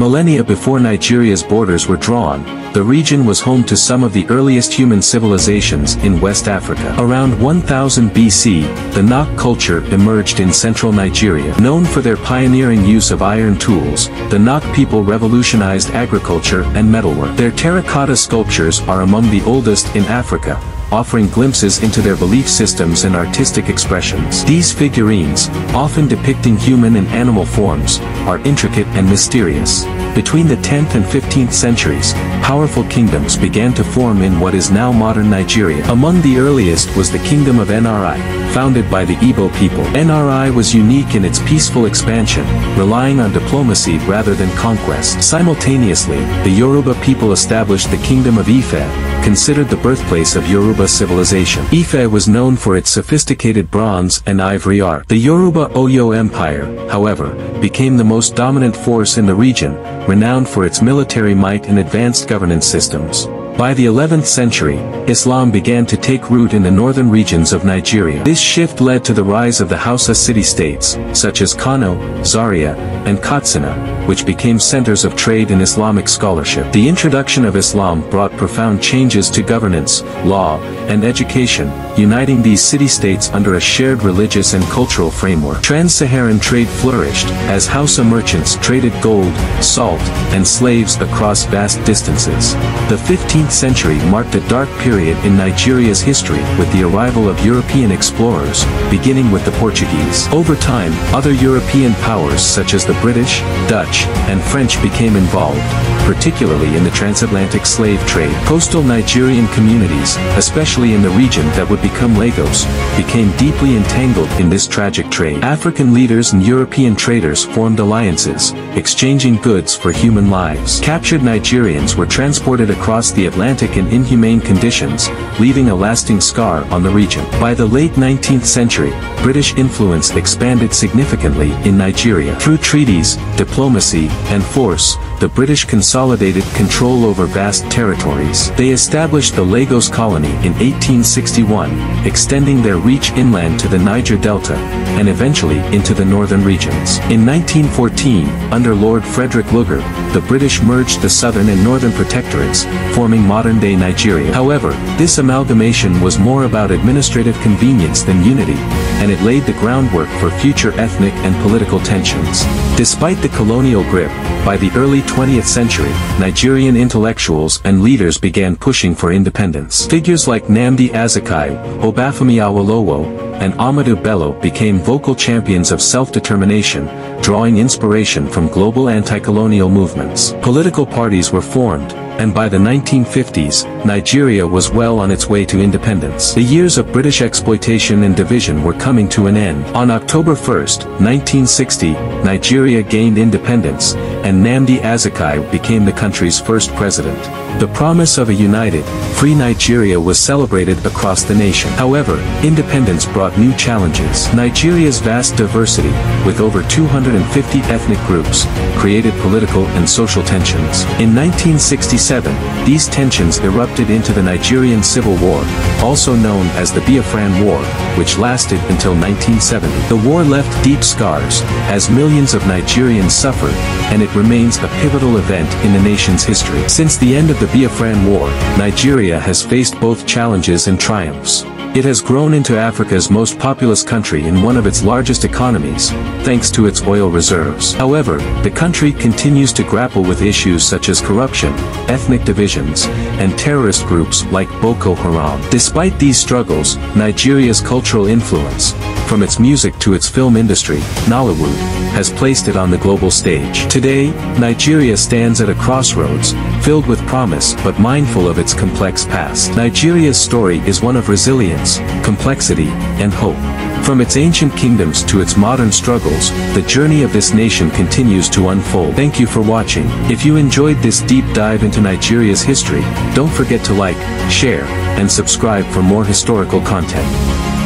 Millennia before Nigeria's borders were drawn, the region was home to some of the earliest human civilizations in West Africa. Around 1000 BC, the Nok culture emerged in central Nigeria. Known for their pioneering use of iron tools, the Nok people revolutionized agriculture and metalwork. Their terracotta sculptures are among the oldest in Africa, offering glimpses into their belief systems and artistic expressions. These figurines, often depicting human and animal forms, are intricate and mysterious. Between the 10th and 15th centuries, powerful kingdoms began to form in what is now modern Nigeria. Among the earliest was the Kingdom of Nri, founded by the Igbo people. Nri was unique in its peaceful expansion, relying on diplomacy rather than conquest. Simultaneously, the Yoruba people established the Kingdom of Ife, considered the birthplace of Yoruba civilization. Ife was known for its sophisticated bronze and ivory art. The Yoruba Oyo Empire, however, became the most dominant force in the region, renowned for its military might and advanced governance systems. By the 11th century, Islam began to take root in the northern regions of Nigeria. This shift led to the rise of the Hausa city-states, such as Kano, Zaria, and Katsina, which became centers of trade and Islamic scholarship. The introduction of Islam brought profound changes to governance, law, and education, uniting these city-states under a shared religious and cultural framework. Trans-Saharan trade flourished, as Hausa merchants traded gold, salt, and slaves across vast distances. The 15th century marked a dark period in Nigeria's history with the arrival of European explorers, beginning with the Portuguese. Over time, other European powers such as the British, Dutch, and French became involved, particularly in the transatlantic slave trade. Coastal Nigerian communities, especially in the region that would become Lagos, became deeply entangled in this tragic trade. African leaders and European traders formed alliances, exchanging goods for human lives. Captured Nigerians were transported across the Atlantic in inhumane conditions, leaving a lasting scar on the region. By the late 19th century, British influence expanded significantly in Nigeria. Through treaties, diplomacy, and force, the British consolidated control over vast territories. They established the Lagos colony in 1861, extending their reach inland to the Niger Delta, and eventually into the northern regions. In 1914, under Lord Frederick Lugard, the British merged the southern and northern protectorates, forming modern-day Nigeria. However, this amalgamation was more about administrative convenience than unity, and it laid the groundwork for future ethnic and political tensions. Despite the colonial grip, by the early 20th century, Nigerian intellectuals and leaders began pushing for independence. Figures like Nnamdi Azikiwe, Obafemi Awolowo, and Ahmadu Bello became vocal champions of self-determination, drawing inspiration from global anti-colonial movements. Political parties were formed, and by the 1950s, Nigeria was well on its way to independence. The years of British exploitation and division were coming to an end. On October 1, 1960, Nigeria gained independence, and Nnamdi Azikiwe became the country's first president. The promise of a united, free Nigeria was celebrated across the nation. However, independence brought new challenges. Nigeria's vast diversity, with over 250 ethnic groups, created political and social tensions. In 1967, these tensions erupted into the Nigerian Civil War, also known as the Biafran War, which lasted until 1970. The war left deep scars, as millions of Nigerians suffered, and it remains a pivotal event in the nation's history. Since the end of the Biafran War, Nigeria has faced both challenges and triumphs. It has grown into Africa's most populous country and one of its largest economies, thanks to its oil reserves. However, the country continues to grapple with issues such as corruption, ethnic divisions, and terrorist groups like Boko Haram. Despite these struggles, Nigeria's cultural influence, from its music to its film industry, Nollywood, has placed it on the global stage. Today, Nigeria stands at a crossroads, filled with promise but mindful of its complex past. Nigeria's story is one of resilience, complexity, and hope. From its ancient kingdoms to its modern struggles, the journey of this nation continues to unfold. Thank you for watching. If you enjoyed this deep dive into Nigeria's history, don't forget to like, share, and subscribe for more historical content.